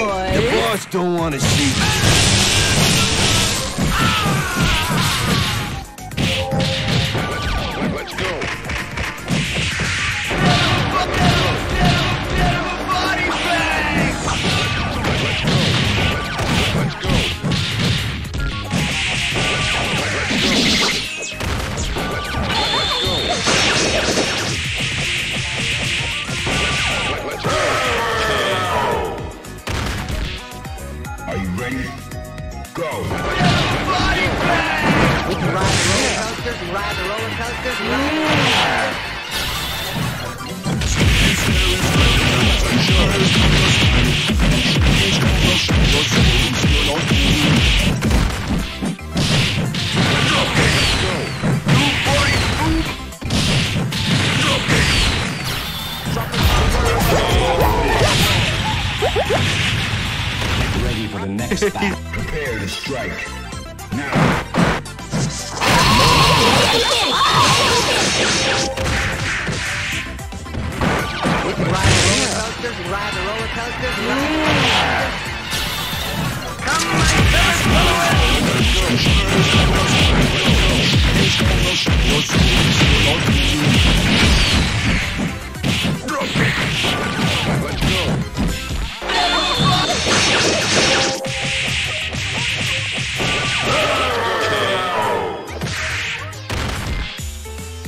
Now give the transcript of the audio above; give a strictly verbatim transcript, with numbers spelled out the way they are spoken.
boy. The boss don't want to see me. Let's go. Terrible, body bang. Let's go. Let's go. Let's go. Let's go. Let's go. Are you ready? Go! Body bang! We can ride the roller coasters and ride the roller coasters and ride the roller coasters. Ready for the next battle. Prepare to strike. Now. We can ride the roller coasters and ride the roller coasters and ride the roller coasters. Come on, let's go. Let's go. Let's go.